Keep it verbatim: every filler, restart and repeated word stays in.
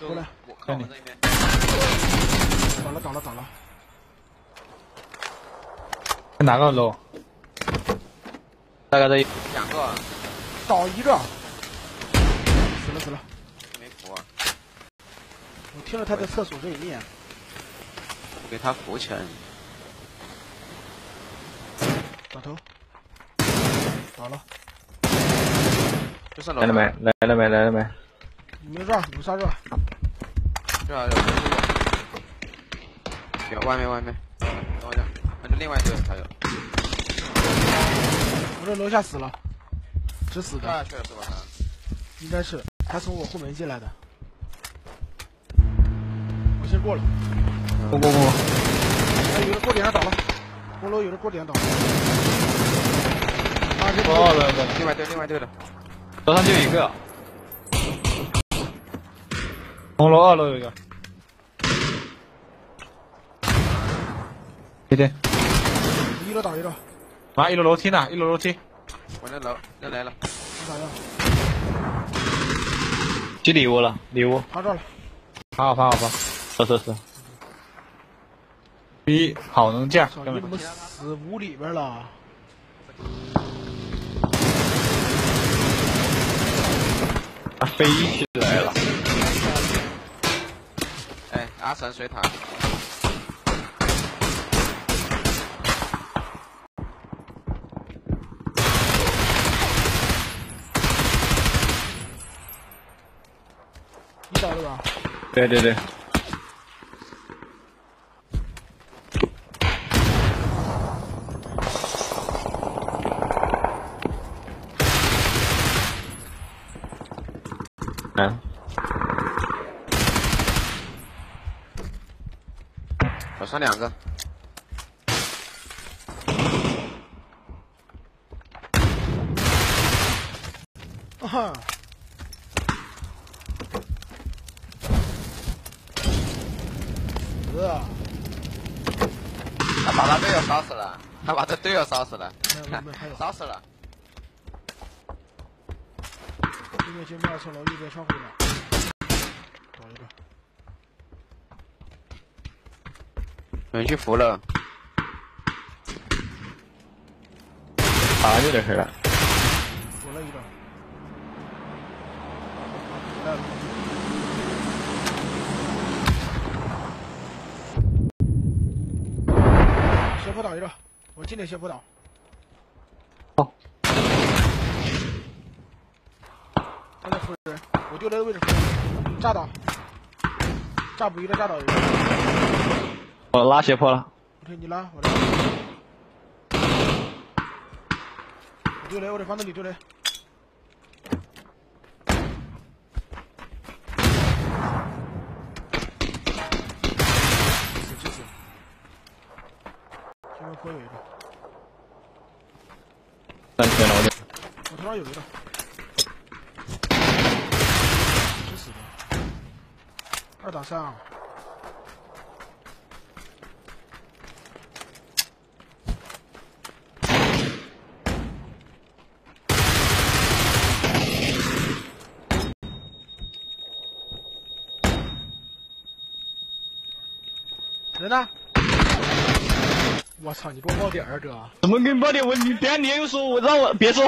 过来，我看你。倒了倒了倒了。哪个楼？大概在两个，倒一个。死了死了。没扶啊。我听着他在厕所这里面。我给他扶起来。倒头。倒了。 来了没？来了没？来了没？你们这儿有啥热？这儿有，外面外面，等我一下，那就另外一队还有。我这楼下死了，只死的。下去了是吧？应该是，他从我后门进来的。我先过了。过过过。哎，有人过顶上倒了，红楼有人过顶上倒了。啊，这个。另外队，另外队的。 楼上就一个，红楼二楼有一个，对对，一楼打一楼，啊，一楼楼梯呢？一楼楼梯，我那楼又来了，我打掉，寄礼物了，礼物，爬着了，爬好爬好爬，是是是，一好能见，你怎么死屋里边了？ 飞起来了！哎，阿神水塔，你倒了吧？对对对。嗯，我上两个，啊哈，死啊！他把他队友烧死了，他把他队友烧死了，烧死了。 对面对面从楼右边窗户那，找一个，有人去扶了，爬就得事了，扶了一个，来了，斜坡倒一个，我进来斜坡倒。 他在扶人，我丢人的位置扶人，炸倒，炸捕鱼的炸倒人。我拉斜坡了。OK， 你拉，我来。我丢人，我在房子里丢人。死就死。前面坡有一个。三千了，我这。我头上有一个。 二打三啊！人呢？我操！你给我爆点啊，哥！怎么给你爆点？我你别你又说我让我别说。